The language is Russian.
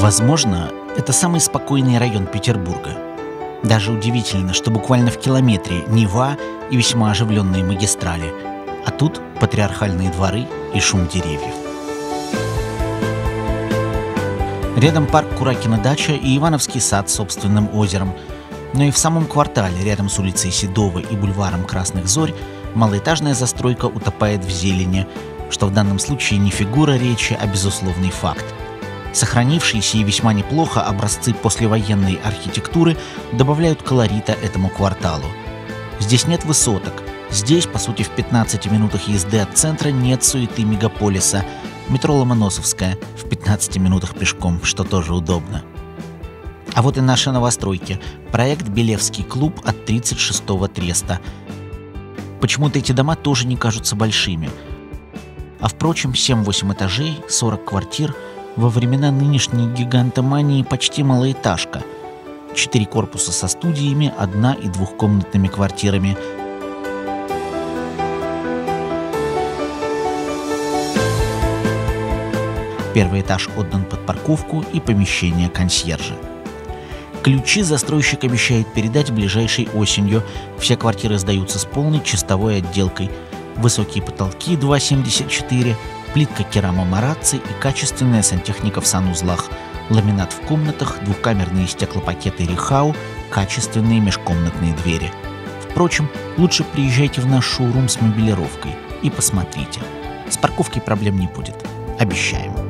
Возможно, это самый спокойный район Петербурга. Даже удивительно, что буквально в километре Нева и весьма оживленные магистрали, а тут патриархальные дворы и шум деревьев. Рядом парк Куракина дача и Ивановский сад с собственным озером. Но и в самом квартале, рядом с улицей Седова и бульваром Красных Зорь, малоэтажная застройка утопает в зелени, что в данном случае не фигура речи, а безусловный факт. Сохранившиеся и весьма неплохо образцы послевоенной архитектуры добавляют колорита этому кварталу. Здесь нет высоток. Здесь, по сути, в 15 минутах езды от центра нет суеты мегаполиса. Метро Ломоносовская в 15 минутах пешком, что тоже удобно. А вот и наши новостройки. Проект «Белевский клуб» от 36-го Треста. Почему-то эти дома тоже не кажутся большими. А впрочем, 7-8 этажей, 40 квартир – во времена нынешней гигантомании почти малоэтажка. 4 корпуса со студиями, 1- и 2-комнатными квартирами. Первый этаж отдан под парковку и помещение консьержа. Ключи застройщик обещает передать ближайшей осенью. Все квартиры сдаются с полной чистовой отделкой. Высокие потолки 2,74, плитка керамо-марацци и качественная сантехника в санузлах, ламинат в комнатах, двухкамерные стеклопакеты РИХАУ, качественные межкомнатные двери. Впрочем, лучше приезжайте в наш шоурум с мебелировкой и посмотрите. С парковкой проблем не будет. Обещаем.